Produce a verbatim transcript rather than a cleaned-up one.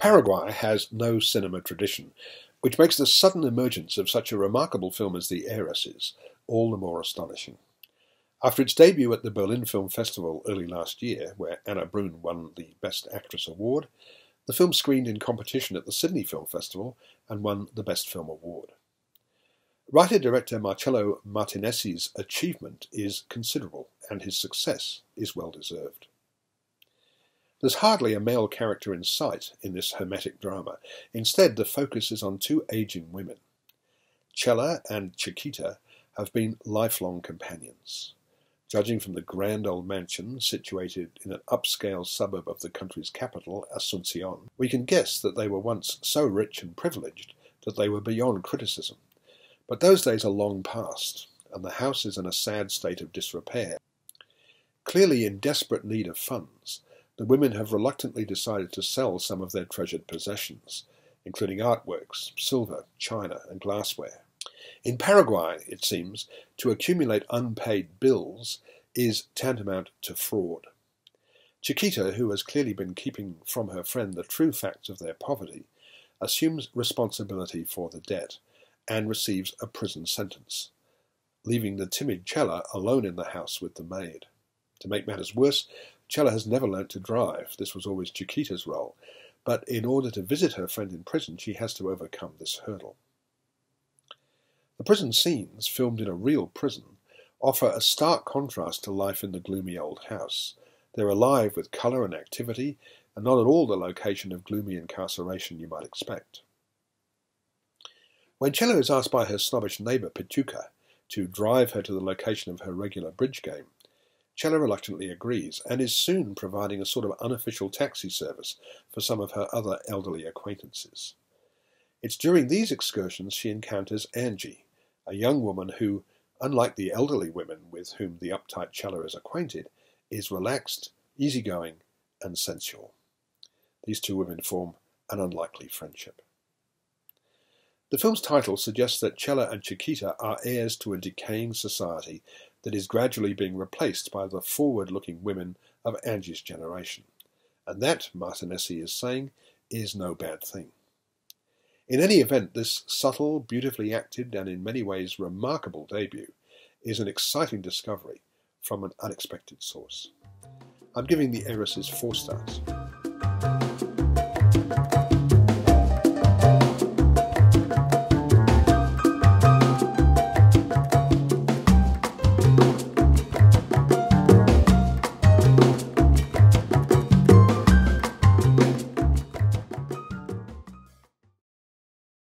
Paraguay has no cinema tradition, which makes the sudden emergence of such a remarkable film as The Heiresses all the more astonishing. After its debut at the Berlin Film Festival early last year, where Anna Brun won the Best Actress award, the film screened in competition at the Sydney Film Festival and won the Best Film award. Writer-director Marcelo Martinessi's achievement is considerable, and his success is well-deserved. There's hardly a male character in sight in this hermetic drama. Instead, the focus is on two aging women. Chela and Chiquita have been lifelong companions. Judging from the grand old mansion situated in an upscale suburb of the country's capital, Asuncion, we can guess that they were once so rich and privileged that they were beyond criticism. But those days are long past, and the house is in a sad state of disrepair. Clearly in desperate need of funds, the women have reluctantly decided to sell some of their treasured possessions, including artworks, silver, china, and glassware. In Paraguay, it seems, to accumulate unpaid bills is tantamount to fraud. Chiquita, who has clearly been keeping from her friend the true facts of their poverty, assumes responsibility for the debt and receives a prison sentence, leaving the timid Chela alone in the house with the maid. To make matters worse, Chela has never learnt to drive. This was always Chiquita's role, but in order to visit her friend in prison, she has to overcome this hurdle. The prison scenes, filmed in a real prison, offer a stark contrast to life in the gloomy old house. They're alive with colour and activity, and not at all the location of gloomy incarceration you might expect. When Chela is asked by her snobbish neighbour, Pituca, to drive her to the location of her regular bridge game, Chela reluctantly agrees, and is soon providing a sort of unofficial taxi service for some of her other elderly acquaintances. It's during these excursions she encounters Angie, a young woman who, unlike the elderly women with whom the uptight Chela is acquainted, is relaxed, easygoing, and sensual. These two women form an unlikely friendship. The film's title suggests that Chela and Chiquita are heirs to a decaying society that is gradually being replaced by the forward-looking women of Angie's generation. And that, Martinessi is saying, is no bad thing. In any event, this subtle, beautifully acted, and in many ways remarkable debut is an exciting discovery from an unexpected source. I'm giving The Heiresses four stars.